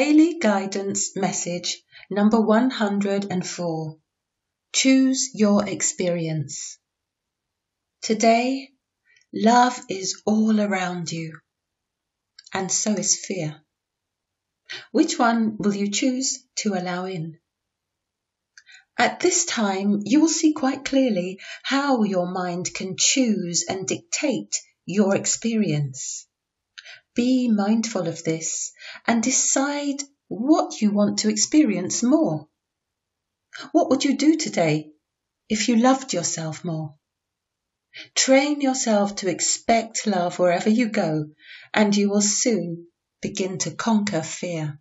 Daily Guidance Message number 104. Choose your experience. Today, love is all around you, and so is fear. Which one will you choose to allow in? At this time, you will see quite clearly how your mind can choose and dictate your experience. Be mindful of this and decide what you want to experience more. What would you do today if you loved yourself more? Train yourself to expect love wherever you go, and you will soon begin to conquer fear.